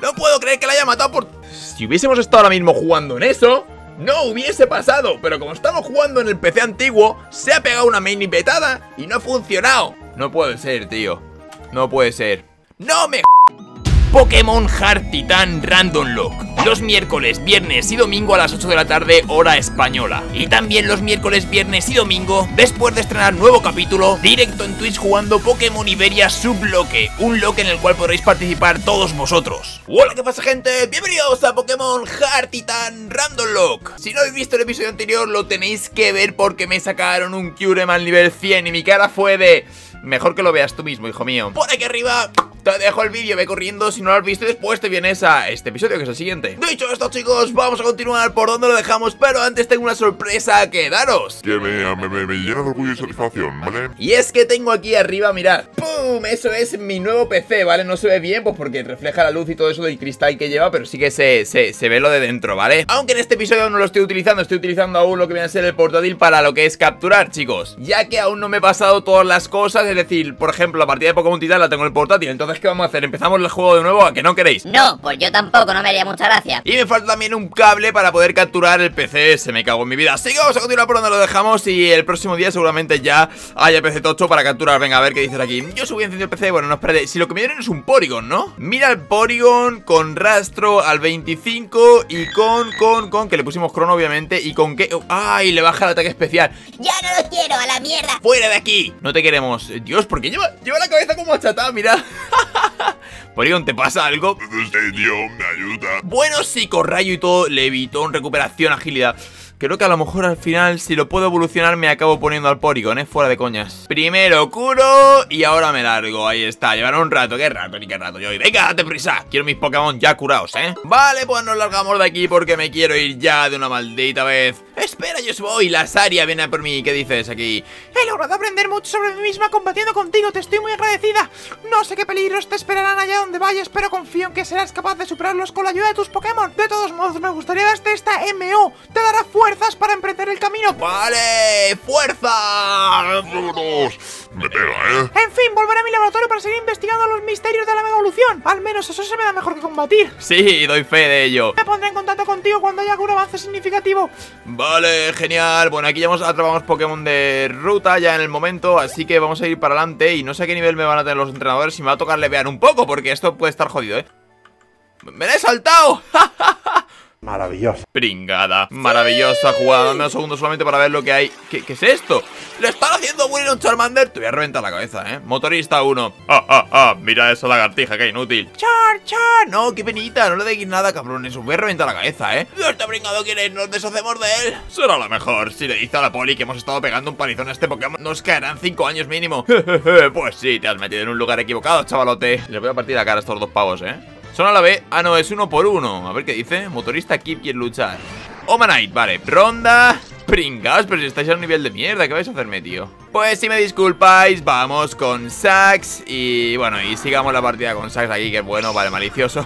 No puedo creer que la haya matado por... Si hubiésemos estado ahora mismo jugando en eso, no hubiese pasado. Pero como estamos jugando en el PC antiguo, se ha pegado una mini petada y no ha funcionado. No puede ser, tío. No puede ser. ¡No me Pokémon Hard Titan Randomlocke! Los miércoles, viernes y domingo a las 8 de la tarde, hora española. Y también los miércoles, viernes y domingo, después de estrenar nuevo capítulo, directo en Twitch jugando Pokémon Iberia Sublocke, un loque en el cual podréis participar todos vosotros. ¡Hola! ¿Qué pasa, gente? Bienvenidos a Pokémon Hard Titan Randomlocke. Si no habéis visto el episodio anterior, lo tenéis que ver porque me sacaron un Kyurem al nivel 100 y mi cara fue de... Mejor que lo veas tú mismo, hijo mío. Por aquí arriba... Te dejo el vídeo, ve corriendo, si no lo has visto, y después te vienes a este episodio que es el siguiente. Dicho esto, chicos, vamos a continuar por donde lo dejamos, pero antes tengo una sorpresa que daros. Que me llena de orgullo y satisfacción, ¿vale? Y es que tengo aquí arriba, mirad, ¡pum! Eso es mi nuevo PC, ¿vale? No se ve bien, pues porque refleja la luz y todo eso del cristal que lleva, pero sí que se ve lo de dentro, ¿vale? Aunque en este episodio no lo estoy utilizando aún lo que viene a ser el portátil para lo que es capturar, chicos. Ya que aún no me he pasado todas las cosas, es decir, por ejemplo, la partida de Pokémon Titan la tengo en el portátil, entonces... ¿Qué vamos a hacer? ¿Empezamos el juego de nuevo? ¿A que no queréis? No, pues yo tampoco, no me haría mucha gracia. Y me falta también un cable para poder capturar el PC. Se me cago en mi vida. Así que vamos a continuar por donde lo dejamos y el próximo día seguramente ya haya PC tocho para capturar. Venga, a ver qué dices aquí. Yo subí encendido el PC, bueno, no, espérate. Si lo que me dieron es un Porygon, ¿no? Mira el Porygon con rastro al 25 y con, que le pusimos crono obviamente. Y con que... ¡Ay! Le baja el ataque especial. ¡Ya no lo quiero! ¡A la mierda! ¡Fuera de aquí! No te queremos. Dios, ¿por qué lleva la cabeza como achatada? Mira. Porygon, ¿te pasa algo? Dios, me ayuda. Bueno, psicorrayo y todo, levitón, recuperación, agilidad. Creo que a lo mejor al final, si lo puedo evolucionar, me acabo poniendo al Porygon, ¿eh? Fuera de coñas. Primero curo y ahora me largo. Ahí está, llevará un rato. ¿Qué rato? Ni qué rato yo. Venga, date prisa. Quiero mis Pokémon ya curados, ¿eh? Vale, pues nos largamos de aquí porque me quiero ir ya de una maldita vez. Espera, yo voy. La Saria viene a por mí. ¿Qué dices aquí? He logrado aprender mucho sobre mí misma combatiendo contigo. Te estoy muy agradecida. No sé qué peligros te esperarán allá donde vayas, pero confío en que serás capaz de superarlos con la ayuda de tus Pokémon. De todos modos, me gustaría darte esta MO. Te dará fuerza. Fuerzas para emprender el camino. Vale, fuerza. Me pega, ¿eh? En fin, volveré a mi laboratorio para seguir investigando los misterios de la mega evolución. Al menos eso se me da mejor que combatir. Sí, doy fe de ello. Me pondré en contacto contigo cuando haya algún avance significativo. Vale, genial. Bueno, aquí ya hemos atrapado Pokémon de ruta ya en el momento, así que vamos a ir para adelante. Y no sé a qué nivel me van a tener los entrenadores. Si me va a tocar levear un poco, porque esto puede estar jodido, ¿eh? ¡Me la he saltado! ¡Ja, ja, ja! Maravillosa. Pringada. Maravillosa jugada. Dame unos segundos solamente para ver lo que hay. ¿Qué es esto? ¡Le están haciendo bullying a un Charmander! Te voy a reventar la cabeza, ¿eh? Motorista 1. Mira esa lagartija, qué inútil. Char. No, qué penita. No le deis nada, cabrones. Os voy a reventar la cabeza, ¿eh? Este pringado, ¿quién es? Nos deshacemos de él. Será lo mejor. Si le dice a la poli que hemos estado pegando un palizón a este Pokémon, nos caerán 5 años mínimo. Pues sí, te has metido en un lugar equivocado, chavalote. Les voy a partir la cara a estos dos pavos, ¿eh? Son a la B. Ah, no, es 1 por 1. A ver qué dice. Motorista Kip quiere luchar. Omanite, vale. Ronda. Pringaos, pero si estáis a un nivel de mierda, ¿qué vais a hacerme, tío? Pues si me disculpáis, vamos con Sax. Y bueno, y sigamos la partida con Sax aquí, que es bueno, vale, malicioso.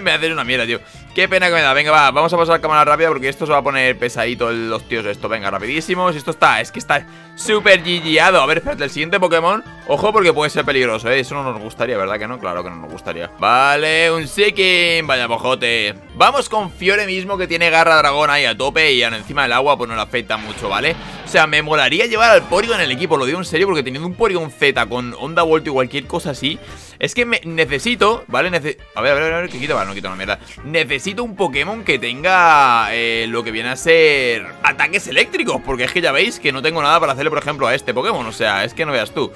Me haces una mierda, tío. Qué pena que me da. Venga, va, vamos a pasar a cámara rápida porque esto se va a poner pesadito los tíos esto. Venga, rapidísimos. Esto está, es que está súper gigiado. A ver, espérate, el siguiente Pokémon. Ojo porque puede ser peligroso, ¿eh? Eso no nos gustaría, ¿verdad que no? Claro que no nos gustaría. Vale, un Seeking. Vaya bojote. Vamos con Fiore mismo que tiene garra dragón ahí a tope y encima del agua pues no le afecta mucho, ¿vale? O sea, me molaría llevar al Porygon en el equipo, lo digo en serio, porque teniendo un Porygon Z con onda vuelto y cualquier cosa así, es que me necesito, ¿vale? A ver, que quito, vale, no quito la mierda. Necesito un Pokémon que tenga lo que viene a ser ataques eléctricos, porque es que ya veis que no tengo nada para hacerle, por ejemplo, a este Pokémon. O sea, es que no veas tú.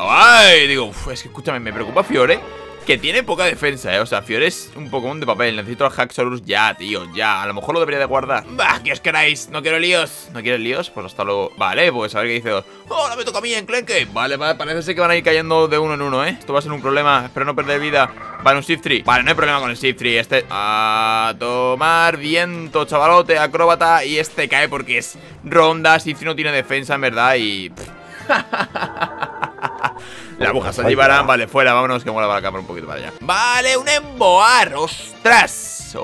Ay, digo, es que escúchame, me preocupa Fiore, que tiene poca defensa, ¿eh? O sea, Fiore es un Pokémon de papel. Necesito al Haxorus ya, tío, ya. A lo mejor lo debería de guardar. Bah, que os queráis. No quiero líos. ¿No quieres líos? Pues hasta luego. Vale, pues a ver qué dice dos. Ahora me toca a mí, enclenque. Vale, parece ser que van a ir cayendo de uno en uno, ¿eh? Esto va a ser un problema. Espero no perder vida. Vale, un Shiftry. Vale, no hay problema con el Shiftry. Este... A tomar viento, chavalote, acróbata. Y este cae porque es ronda. Shiftry no tiene defensa, en verdad. Y... La aguja se llevarán, vale, fuera, vámonos que mola para la cámara un poquito para allá. Vale, un Emboar, ostras.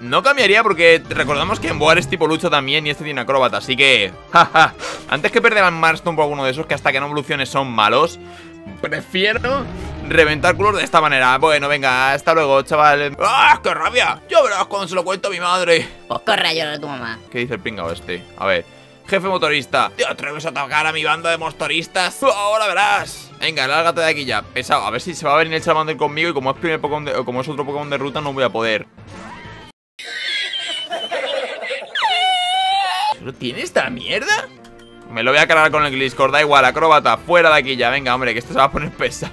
No cambiaría porque recordamos que Emboar es tipo lucha también y este tiene acróbata, así que... Antes que perder al Marshtomp o alguno de esos que hasta que no evolucione son malos... prefiero reventar culos de esta manera. Bueno, venga, hasta luego, chaval. ¡Ah, qué rabia! Ya verás cuando se lo cuento a mi madre. Pues corre a llorar a tu mamá. ¿Qué dice el pingao este? A ver. Jefe motorista, ¿te atreves a atacar a mi banda de motoristas? Ahora verás. Venga, lárgate de aquí ya, pesado. A ver si se va a venir el Charmander conmigo. Y como es primer Pokémon de, como es otro Pokémon de ruta, no voy a poder. ¿Pero tiene esta mierda? Me lo voy a cargar con el Gliscor, da igual, acróbata, fuera de aquí ya. Venga, hombre, que esto se va a poner pesa.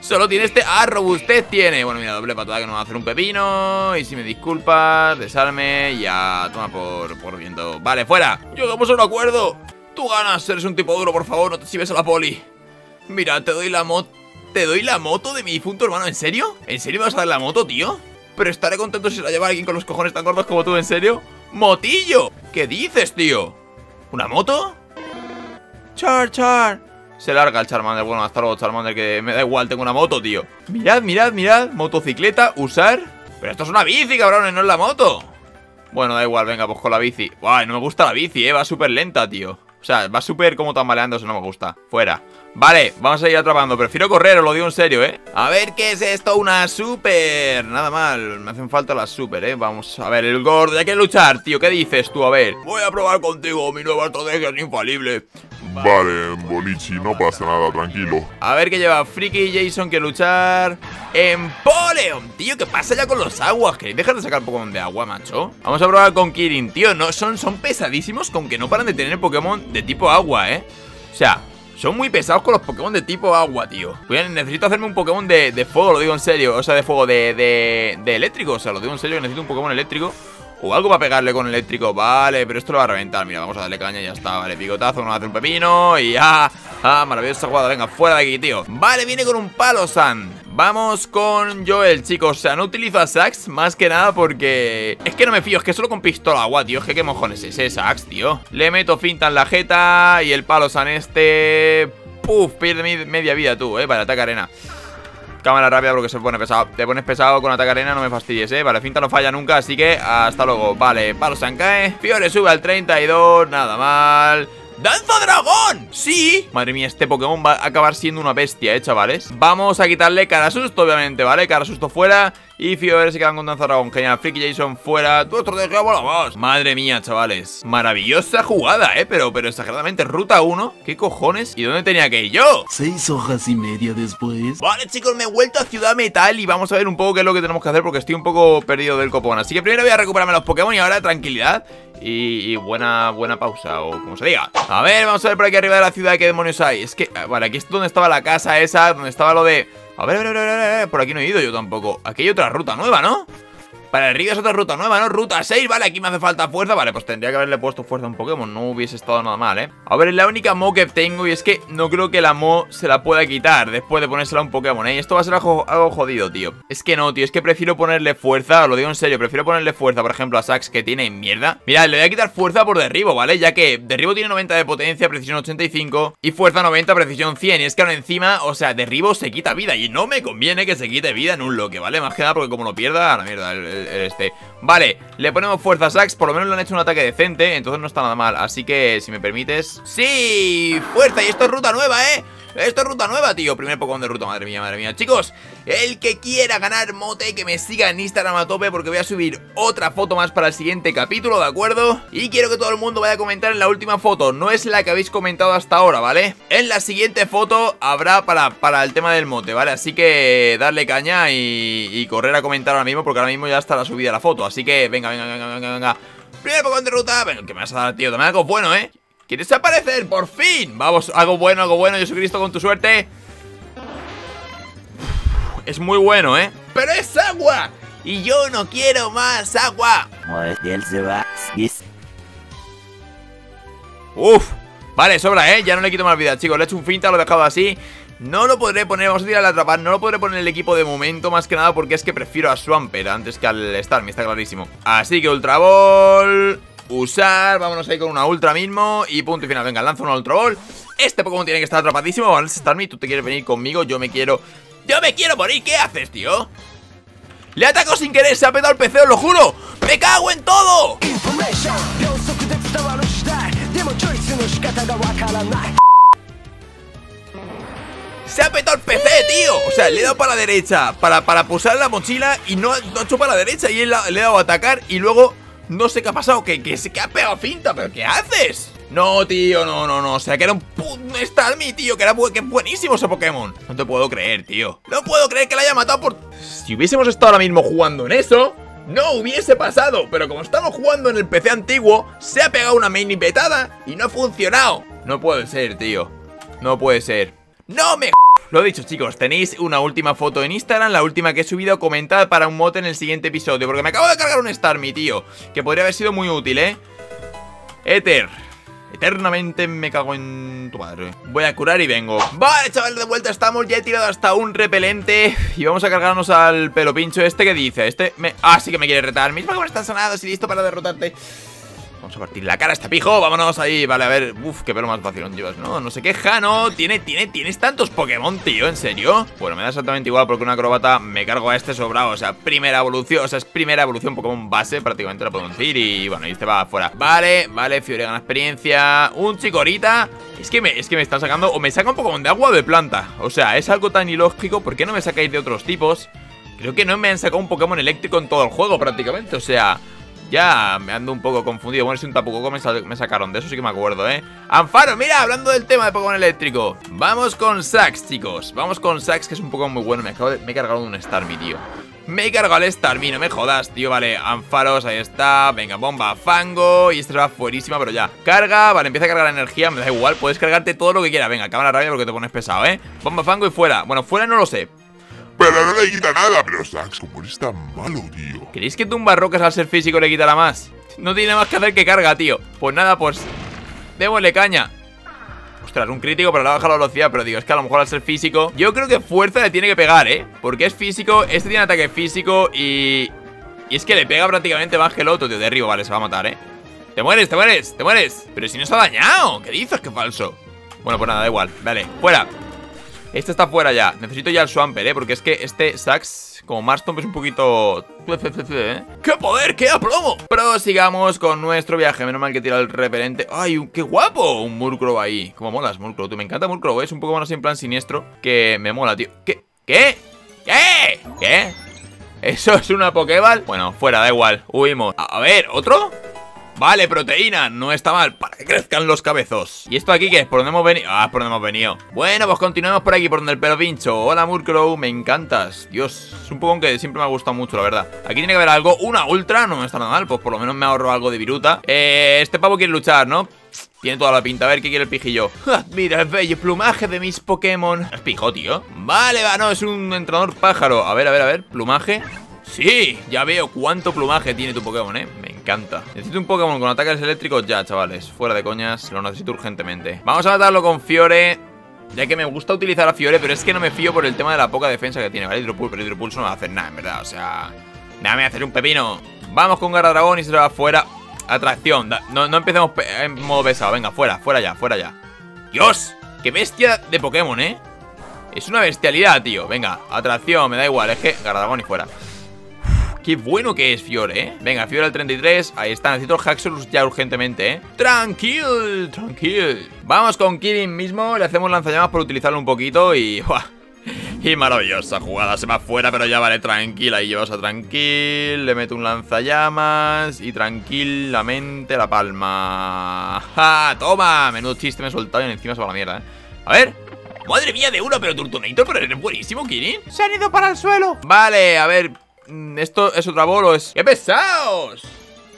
Solo tiene este... Ah, robustez tiene. Bueno, mira, doble patada que nos va a hacer un pepino. Y si me disculpas, desarme y a... Toma por viento. Vale, fuera. Llegamos a un acuerdo. Tú ganas, eres un tipo duro, por favor, no te sirves a la poli. Mira, te doy la moto... ¿Te doy la moto de mi difunto hermano? ¿En serio? ¿En serio me vas a dar la moto, tío? Pero estaré contento si la lleva alguien con los cojones tan gordos como tú, ¿en serio? ¡Motillo! ¿Qué dices, tío? ¿Una moto? Char. Se larga el Charmander. Bueno, hasta luego, Charmander, que me da igual, tengo una moto, tío. Mirad. Motocicleta, usar. Pero esto es una bici, cabrones, no es la moto. Bueno, da igual, venga, pues con la bici. Guay, no me gusta la bici, va súper lenta, tío. O sea, va súper como tambaleándose, no me gusta. Fuera. Vale, vamos a ir atrapando. Prefiero correr, os lo digo en serio, A ver, ¿qué es esto? Una super. Nada mal, me hacen falta las super, Vamos, a ver, el gordo, ya quiere luchar, tío. ¿Qué dices tú? A ver. Voy a probar contigo, mi nueva estrategia es infalible. Vale, Bonichi, no pasa nada, tranquilo. A ver qué lleva Friki y Jason que luchar. ¡Empoleon! Tío, ¿qué pasa ya con los aguas? ¿Queréis dejar de sacar Pokémon de agua, macho? Vamos a probar con Kirin, tío. No, son pesadísimos con que no paran de tener Pokémon de tipo agua, O sea, son muy pesados con los Pokémon de tipo agua, tío. Pues necesito hacerme un Pokémon de fuego, lo digo en serio. O sea, de fuego, de eléctrico. O sea, lo digo en serio, necesito un Pokémon eléctrico. O algo para pegarle con eléctrico, vale, pero esto lo va a reventar. Mira, vamos a darle caña y ya está, vale, picotazo, nos hace un pepino y ya. Ah, maravillosa jugada, venga, fuera de aquí, tío. Vale, viene con un palo, San. Vamos con Joel, chicos. O sea, no utilizo a Sax más que nada porque... Es que no me fío, es que solo con pistola agua, tío. Es que qué mojones es ese Sax, tío. Le meto finta en la jeta y el palo San este... Puf, pierde media vida tú, para ataque arena. Cámara rápida porque se pone pesado. Te pones pesado con ataque arena, no me fastidies, Vale, finta no falla nunca, así que hasta luego. Vale, palo San cae. Fiore sube al 32, nada mal. ¡Danza dragón! ¡Sí! Madre mía, este Pokémon va a acabar siendo una bestia, chavales. Vamos a quitarle Carasusto, obviamente, ¿vale? Carasusto fuera. Y Fiore se quedan con Danza dragón. Genial, Friki Jason fuera. ¡Tu estrategia volamos! Madre mía, chavales. Maravillosa jugada, pero exageradamente. Ruta 1. ¿Qué cojones? ¿Y dónde tenía que ir yo? 6 hojas y media después. Vale, chicos, me he vuelto a Ciudad Metal y vamos a ver un poco qué es lo que tenemos que hacer porque estoy un poco perdido del copón. Así que primero voy a recuperarme los Pokémon y ahora tranquilidad. Y buena pausa, o como se diga. A ver, vamos a ver por aquí arriba de la ciudad qué demonios hay. Es que, vale, aquí es donde estaba la casa esa, donde estaba lo de... A ver, por aquí no he ido yo tampoco. Aquí hay otra ruta nueva, ¿no? Para arriba es otra ruta nueva, ¿no? Ruta 6, vale, aquí me hace falta fuerza. Vale, pues tendría que haberle puesto fuerza a un Pokémon. No hubiese estado nada mal, A ver, es la única Mo que tengo y es que no creo que la Mo se la pueda quitar después de ponérsela a un Pokémon, Y esto va a ser algo jodido, tío. Es que no, tío, es que prefiero ponerle fuerza. Os lo digo en serio, prefiero ponerle fuerza, por ejemplo, a Sax que tiene mierda. Mirad, le voy a quitar fuerza por derribo, ¿vale? Ya que derribo tiene 90 de potencia, precisión 85 y fuerza 90, precisión 100. Y es que ahora encima, o sea, derribo se quita vida y no me conviene que se quite vida en un loque, ¿vale? Más que nada porque como lo pierda, a la mierda, Vale, le ponemos fuerza a Sax. Por lo menos le han hecho un ataque decente, entonces no está nada mal. Así que, si me permites... ¡Sí! ¡Fuerza! Y esto es ruta nueva, Esto es ruta nueva, tío. Primer Pokémon de ruta, madre mía, madre mía. Chicos, el que quiera ganar mote, que me siga en Instagram a tope porque voy a subir otra foto más para el siguiente capítulo, ¿de acuerdo? Y quiero que todo el mundo vaya a comentar en la última foto. No es la que habéis comentado hasta ahora, ¿vale? En la siguiente foto habrá para el tema del mote, ¿vale? Así que darle caña y correr a comentar ahora mismo porque ahora mismo ya está la subida de la foto. Así que venga. Primer Pokémon de ruta. Bueno, ¿qué me vas a dar, tío? También algo bueno, ¿Quieres aparecer? ¡Por fin! Vamos, algo bueno, Jesucristo, con tu suerte. Es muy bueno, ¡Pero es agua! Y yo no quiero más agua. Uf, vale, sobra, ya no le quito más vida, chicos. Le he hecho un finta, lo he dejado así. No lo podré poner, vamos a tirar a atrapar. No lo podré poner en el equipo de momento, más que nada porque es que prefiero a Swampert antes que al Starmie, está clarísimo. Así que Ultra Ball... Usar, vámonos ahí con una ultra mismo. Y punto y final, venga, lanzo una ultra ball. Este Pokémon tiene que estar atrapadísimo. Vale, Starmie, tú te quieres venir conmigo, yo me quiero morir, ¿qué haces, tío? Le ataco sin querer, se ha petado el PC, os lo juro. ¡Me cago en todo! Se ha petado el PC, tío. O sea, le he dado para la derecha para pulsar la mochila y no ha hecho para la derecha. Y le he dado a atacar y luego no sé qué ha pasado, que ha pegado finta. ¿Pero qué haces? No, tío, no. O sea, que era un Starmie, tío. Que es buenísimo ese Pokémon. No te puedo creer, tío. No puedo creer que la haya matado por... Si hubiésemos estado ahora mismo jugando en eso, no hubiese pasado. Pero como estamos jugando en el PC antiguo, se ha pegado una mini petada y no ha funcionado. No puede ser, tío. No puede ser. ¡No me... Lo dicho, chicos, tenéis una última foto en Instagram, la última que he subido, comentada para un mote en el siguiente episodio, porque me acabo de cargar un Starmie, tío, que podría haber sido muy útil, ¿eh? Éter. Eternamente me cago en tu madre. Voy a curar y vengo. Vale, chavales, de vuelta estamos. Ya he tirado hasta un repelente y vamos a cargarnos al pelo pincho este que dice. Ah, sí que me quiere retar. Mis Pokémon están sanados y listo para derrotarte. Vamos a partir la cara a este pijo, vámonos ahí. Vale, a ver, uff, qué pelo más vacilón llevas, ¿no? No se queja, ¿no? Tienes tantos Pokémon, tío, ¿en serio? Bueno, me da exactamente igual porque una acrobata me cargo a este sobrado. O sea, primera evolución, o sea, es primera evolución Pokémon base, prácticamente la puedo decir. Y bueno, y este va afuera. Vale, vale, Fiore gana experiencia. Un Chikorita. Es que me están sacando, o me saca un Pokémon de agua o de planta. O sea, es algo tan ilógico. ¿Por qué no me sacáis de otros tipos? Creo que no me han sacado un Pokémon eléctrico en todo el juego, prácticamente, o sea... Ya me ando un poco confundido. Bueno, si un Tapu Koko me sacaron de eso, sí que me acuerdo, ¿eh? Anfaros, mira, hablando del tema de Pokémon eléctrico. Vamos con Sax, chicos. Vamos con Sax, que es un Pokémon muy bueno. Me he cargado un Starmie, tío. Me he cargado al Starmie, no me jodas, tío. Vale, Anfaros, ahí está. Venga, bomba, fango. Y este va fuerísima, pero ya. Carga, vale, empieza a cargar energía. Me da igual, puedes cargarte todo lo que quieras. Venga, cámara rabia porque te pones pesado, ¿eh? Bomba, fango y fuera. Bueno, fuera no lo sé. Pero no le quita nada, pero Sax, como eres tan malo, tío. ¿Creéis que tumbar rocas al ser físico le quitará más? No tiene más que hacer que carga, tío. Pues nada, pues... démosle caña. Ostras, un crítico, pero le baja la velocidad. Pero digo, es que a lo mejor al ser físico... Yo creo que fuerza le tiene que pegar, ¿eh? Porque es físico, este tiene ataque físico y... Y es que le pega prácticamente más que el otro, tío. Derribo, vale, se va a matar, ¿eh? ¡Te mueres, te mueres, te mueres! Pero si no se ha dañado, ¿qué dices? ¡Qué falso! Bueno, pues nada, da igual. Vale, fuera. Este está fuera ya. Necesito ya el Swampert, ¿eh? Porque es que este Sax, como Marshtomp, es un poquito... ¡Qué poder! ¡Qué aplomo! Prosigamos con nuestro viaje. Menos mal que tira el repelente. ¡Ay, qué guapo! Un Murkrow ahí. Como molas, Murkrow. Tú, me encanta Murkrow, ¿eh? Es un Pokémon así en plan siniestro que me mola, tío. ¿Qué? ¿Qué? ¿Qué? ¿Qué? ¿Eso es una Pokéball? Bueno, fuera, da igual. Huimos. A ver, ¿otro? Vale, proteína, no está mal, para que crezcan los cabezos. ¿Y esto aquí qué es? ¿Por dónde hemos venido? Ah, por dónde hemos venido. Bueno, pues continuemos por aquí, por donde el pelo pincho. Hola, Murkrow, me encantas. Dios, es un Pokémon que siempre me ha gustado mucho, la verdad. Aquí tiene que haber algo, una ultra, no está nada mal. Pues por lo menos me ahorro algo de viruta. Este pavo quiere luchar, ¿no? Tiene toda la pinta, a ver qué quiere el pijillo. Mira el bello plumaje de mis Pokémon. Es pijo, tío. Vale, va, no, es un entrenador pájaro. A ver, plumaje. Sí, ya veo cuánto plumaje tiene tu Pokémon, me encanta. Necesito un Pokémon con ataques eléctricos ya, chavales. Fuera de coñas, lo necesito urgentemente. Vamos a matarlo con Fiore, ya que me gusta utilizar a Fiore, pero es que no me fío por el tema de la poca defensa que tiene, ¿vale? Hidropulso, pero Hidropulso no va a hacer nada, en verdad, o sea... Nada, me va a hacer un pepino. Vamos con Garra Dragón y se va fuera. Atracción, no empecemos en modo pesado, venga, fuera ya. ¡Dios! ¡Qué bestia de Pokémon, Es una bestialidad, tío. Venga, atracción, me da igual, es que Garra Dragón y fuera. Qué bueno que es Fiore, Venga, Fiore al 33. Ahí está, necesito el Haxorus ya urgentemente, Tranquil. Vamos con Kyurem mismo. Le hacemos lanzallamas por utilizarlo un poquito y... ¡buah! Y maravillosa jugada. Se va fuera, pero ya vale, tranquila. Y llevas a tranquil. Le meto un lanzallamas y tranquilamente la palma. ¡Ja! ¡Toma! Menudo chiste me he soltado y encima se va a la mierda, A ver... ¡Madre mía de uno! Pero Turtonator, pero eres buenísimo, Kyurem. Se han ido para el suelo. Vale, a ver... ¿Esto es otra bola? ¡Qué pesados!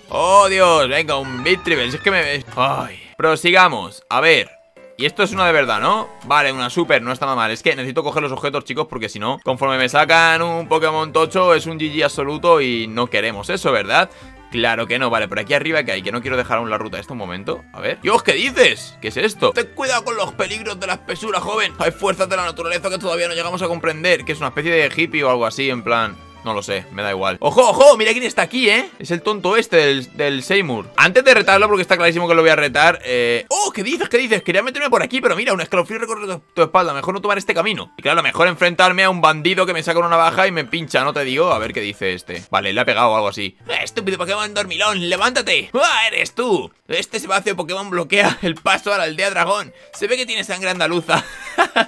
¡Oh, Dios! Venga, un Big Triple. Si es que me... ¡Ay! Prosigamos. A ver. Y esto es una de verdad, ¿no? Vale, una super. No está nada mal. Es que necesito coger los objetos, chicos, porque si no, conforme me sacan un Pokémon tocho, es un GG absoluto y no queremos eso, ¿verdad? Claro que no. Vale, por aquí arriba que hay, que no quiero dejar aún la ruta. Esto un momento. A ver. Dios, ¿qué dices? ¿Qué es esto? Ten cuidado con los peligros de la espesura, joven. Hay fuerzas de la naturaleza que todavía no llegamos a comprender. Que es una especie de hippie o algo así, en plan... No lo sé, me da igual. ¡Ojo, ojo! Mira quién está aquí, Es el tonto este del Seymour. Antes de retarlo, porque está clarísimo que lo voy a retar, ¡oh! ¿Qué dices? ¿Qué dices? Quería meterme por aquí, pero mira, un escalofrío recorre tu espalda. Mejor no tomar este camino. Y claro, mejor enfrentarme a un bandido que me saca una navaja y me pincha, ¿no te digo? A ver qué dice este. Vale, le ha pegado o algo así. ¡Estúpido Pokémon dormilón! ¡Levántate! ¡Ah, eres tú! Este espacio de Pokémon bloquea el paso a la aldea dragón. Se ve que tiene sangre andaluza.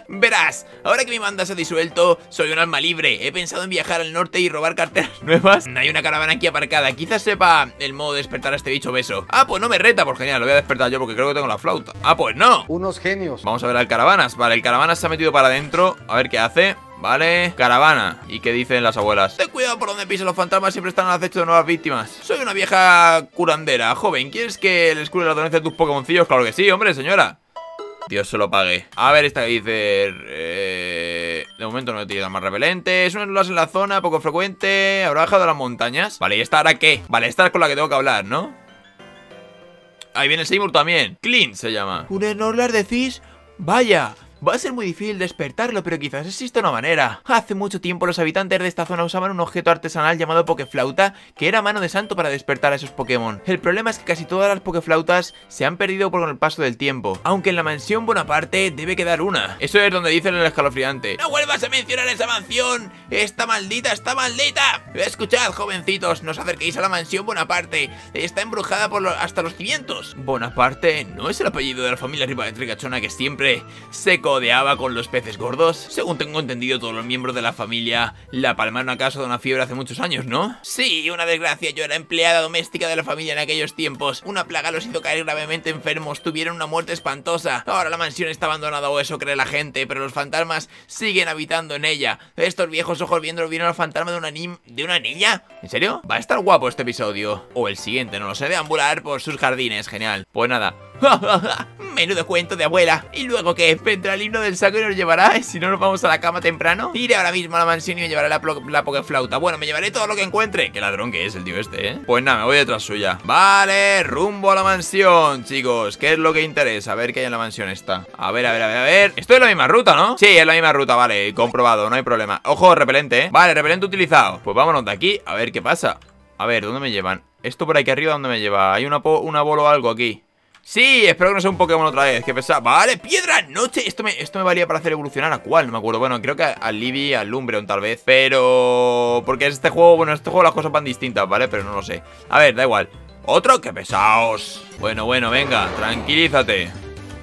Verás, ahora que mi banda se ha disuelto, soy un alma libre. He pensado en viajar al norte y robar carteras nuevas. Hay una caravana aquí aparcada. Quizás sepa el modo de despertar a este bicho beso. Ah, pues no me reta, por genial, lo voy a despertar yo porque creo que tengo la flauta. Ah, pues no. Unos genios. Vamos a ver al caravanas. Vale, el caravanas se ha metido para adentro. A ver qué hace. Vale, caravana. ¿Y qué dicen las abuelas? Ten cuidado por donde pises, los fantasmas siempre están al acecho de nuevas víctimas. Soy una vieja curandera. Joven, ¿quieres que les cure la dolencia de tus pokémoncillos? Claro que sí, hombre, señora. Dios se lo pague. A ver, esta que dice... de momento no tiene más repelente. Es una en la zona, poco frecuente. Habrá bajado a las montañas. Vale, ¿y esta ahora qué? Vale, esta es con la que tengo que hablar, ¿no? Ahí viene Seymour también. Clint se llama. ¿Curenorlar decís? Vaya... Va a ser muy difícil despertarlo, pero quizás existe una manera. Hace mucho tiempo los habitantes de esta zona usaban un objeto artesanal llamado Pokéflauta, que era mano de santo para despertar a esos Pokémon. El problema es que casi todas las Pokéflautas se han perdido con el paso del tiempo, aunque en la mansión Bonaparte debe quedar una. Eso es donde dicen el escalofriante. ¡No vuelvas a mencionar esa mansión! ¡Está maldita, está maldita! Escuchad, jovencitos, no os acerquéis a la mansión Bonaparte. Está embrujada por hasta los 500. Bonaparte no es el apellido de la familia ricachona que siempre se codeaba con los peces gordos. Según tengo entendido, todos los miembros de la familia la palmaron a causa de una fiebre hace muchos años, ¿no? Sí, una desgracia. Yo era empleada doméstica de la familia en aquellos tiempos. Una plaga los hizo caer gravemente enfermos. Tuvieron una muerte espantosa. Ahora la mansión está abandonada, o eso cree la gente, pero los fantasmas siguen habitando en ella. Estos viejos ojos viendo vieron al fantasma de una niña. ¿En serio? Va a estar guapo este episodio. O el siguiente, no lo sé. Deambular por sus jardines. Genial. Pues nada. Menudo cuento de abuela. ¿Y luego qué? ¿Vendrá el himno del saco y nos llevará? ¿Y si no nos vamos a la cama temprano? Iré ahora mismo a la mansión y me llevaré la Pokéflauta. Bueno, me llevaré todo lo que encuentre. Qué ladrón que es el tío este, ¿eh? Pues nada, me voy detrás suya. Vale, rumbo a la mansión, chicos. ¿Qué es lo que interesa? A ver qué hay en la mansión esta. A ver, a ver, a ver, a ver. Esto es la misma ruta, ¿no? Sí, es la misma ruta, vale. Comprobado, no hay problema. Ojo, repelente, ¿eh? Vale, repelente utilizado. Pues vámonos de aquí, a ver qué pasa. A ver, ¿dónde me llevan? Esto por aquí arriba, ¿dónde me lleva? Hay una bola o algo aquí. Sí, espero que no sea un Pokémon otra vez, que pesado. Vale, piedra, noche, esto me valía para hacer evolucionar. ¿A cuál? No me acuerdo, bueno, creo que al Eevee, al Umbreon tal vez, pero... Porque es este juego, bueno, en este juego las cosas van distintas, ¿vale? Pero no lo sé, a ver, da igual. Otro, que pesaos. Bueno, venga, tranquilízate.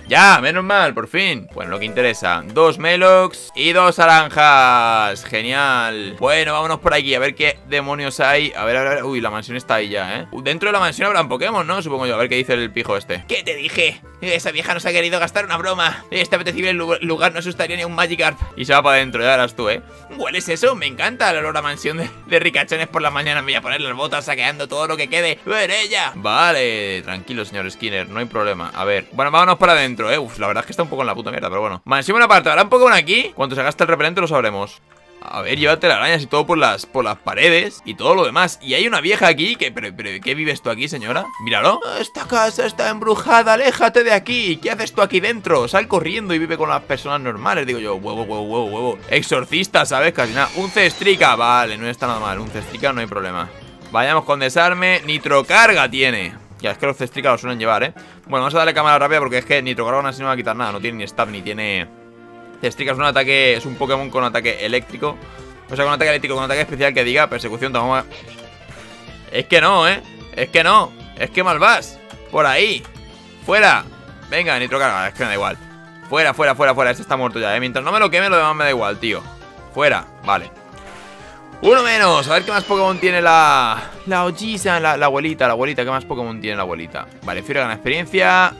Ya, menos mal, por fin. Bueno, lo que interesa, 2 Melox y 2 naranjas, genial. Bueno, vámonos por aquí, a ver qué demonios hay. A ver, uy, la mansión está ahí ya, ¿eh? Dentro de la mansión habrán Pokémon, ¿no? Supongo yo, a ver qué dice el pijo este. ¿Qué te dije? Esa vieja nos ha querido gastar una broma. Este apetecible lugar no asustaría ni a un Magikarp. Y se va para adentro, ya verás tú, ¿eh? ¿Hueles eso? Me encanta el olor a mansión de ricachones por la mañana. Me voy a poner las botas saqueando todo lo que quede. ¡Verella! Vale, tranquilo, señor Skinner, no hay problema. A ver, bueno, vámonos para adentro. Uf, la verdad es que está un poco en la puta mierda, pero bueno. Mansión aparte, ¿habrá un Pokémon aquí? Cuando se gaste el repelente lo sabremos. A ver, llévate las arañas y todo por las paredes y todo lo demás. Y hay una vieja aquí que... Pero ¿qué vives tú aquí, señora? Míralo. Esta casa está embrujada, aléjate de aquí. ¿Qué haces tú aquí dentro? Sal corriendo y vive con las personas normales. Digo yo, huevo. Exorcista, ¿sabes? Casi nada. Un Cestrica, vale, no está nada mal. Un Cestrica no hay problema. Vayamos con desarme. Nitrocarga tiene. Ya, es que los Cestrica los suelen llevar, ¿eh? Bueno, vamos a darle cámara rápida porque es que Nitrocarga así no va a quitar nada. No tiene ni stab, ni tiene... Cestrica es un ataque... Es un Pokémon con ataque eléctrico. O sea, con ataque eléctrico, con ataque especial que diga. Persecución, toma... Es que no, ¿eh? Es que no. Es que mal vas. Por ahí. Fuera. Venga, Nitrocarga. Es que me da igual. Fuera. Este está muerto ya, ¿eh? Mientras no me lo queme, lo demás me da igual, tío. Fuera. Vale. 1 menos, a ver qué más Pokémon tiene la Ojisan, la abuelita, qué más Pokémon tiene la abuelita. Vale, Fiora gana experiencia.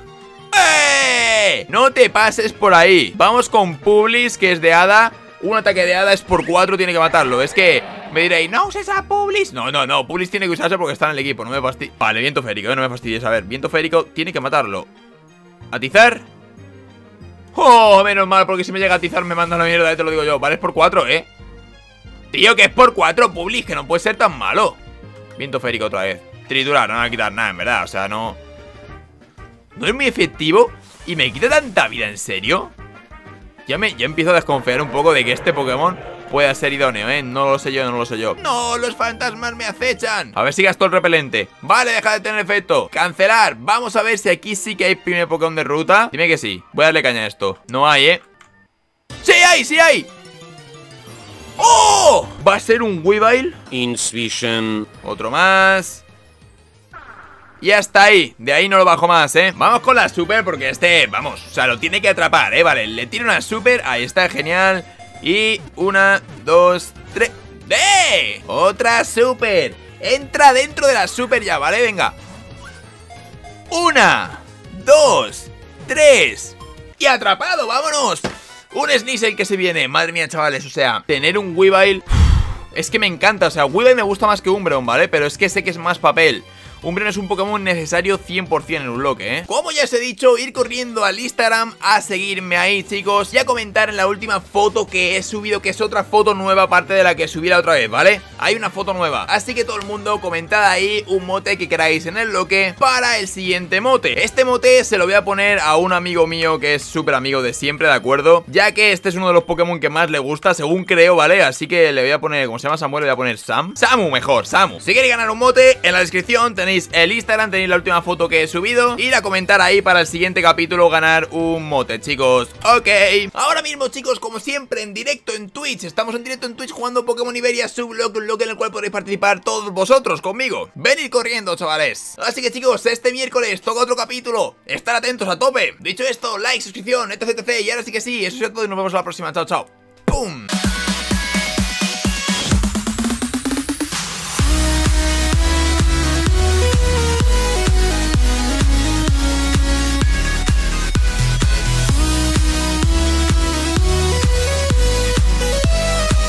¡Eh! No te pases por ahí. Vamos con Publis, que es de hada. Un ataque de hada es por 4, tiene que matarlo. Es que me diréis, no uses a Publis. No, Publis tiene que usarse porque está en el equipo, no me fastidies. Vale, viento férico, no me fastidies. A ver, viento férico tiene que matarlo. Atizar. Oh, menos mal, porque si me llega a atizar me manda la mierda, te lo digo yo. Vale, es por 4, ¿eh? Tío, que es por 4, Publis, que no puede ser tan malo. Viento férico otra vez. Triturar, no me va a quitar nada, en verdad, o sea, no. No es muy efectivo. Y me quita tanta vida, ¿en serio? Ya empiezo a desconfiar un poco de que este Pokémon pueda ser idóneo, ¿eh? No lo sé yo. No, los fantasmas me acechan. A ver si gasto el repelente. Vale, deja de tener efecto. Cancelar, vamos a ver si aquí sí que hay primer Pokémon de ruta. Dime que sí, voy a darle caña a esto. No hay, ¿eh? ¡Sí hay! ¡Oh! ¿Va a ser un Weavile? Otro más. Y hasta ahí, de ahí no lo bajo más, ¿eh? Vamos con la super porque este, vamos, o sea, lo tiene que atrapar, ¿eh? Vale, le tiro una super, ahí está, genial. Y una, dos, tres... ¡Eh! ¡Otra super! Entra dentro de la super ya, ¿vale? Venga. Una, dos, tres... ¡Y atrapado! ¡Vámonos! Un Sneasel que se viene. Madre mía, chavales, o sea, tener un Weavile... Es que me encanta, o sea, Weavile me gusta más que Umbreon, ¿vale? Pero es que sé que es más papel. Umbreon es un Pokémon necesario 100% en un bloque, ¿eh? Como ya os he dicho, ir corriendo al Instagram a seguirme ahí, chicos. Y a comentar en la última foto que he subido, que es otra foto nueva aparte de la que subí la otra vez, ¿vale? Hay una foto nueva. Así que todo el mundo comentad ahí un mote que queráis en el bloque para el siguiente mote. Este mote se lo voy a poner a un amigo mío que es súper amigo de siempre, ¿de acuerdo? Ya que este es uno de los Pokémon que más le gusta, según creo, ¿vale? Así que le voy a poner, como se llama Samuel, le voy a poner Sam. Samu, mejor, Samu. Si queréis ganar un mote, en la descripción tenéis el Instagram, tenéis la última foto que he subido, ir a comentar ahí para el siguiente capítulo ganar un mote, chicos. Ok, ahora mismo, chicos, como siempre, en directo en Twitch, estamos en directo en Twitch jugando Pokémon Iberia Sublocke, un bloque en el cual podréis participar todos vosotros conmigo. Venid corriendo, chavales. Así que, chicos, este miércoles toca otro capítulo, estar atentos a tope. Dicho esto, like, suscripción, etc, etc. Y ahora sí que sí, eso es todo y nos vemos a la próxima. Chao, chao. ¡Pum!